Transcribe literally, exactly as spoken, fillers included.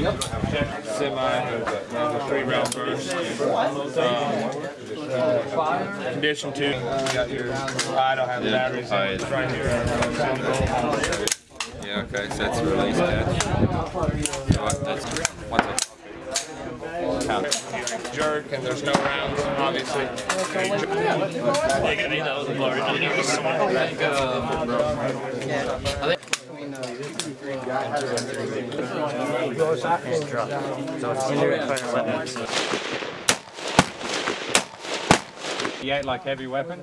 Yep. Semi, three round burst. Um, condition two. I don't have the batteries. It's right here. Yeah, okay, so that's a release catch. That's one jerk, and there's no rounds, obviously. I think he ate like heavy weapon.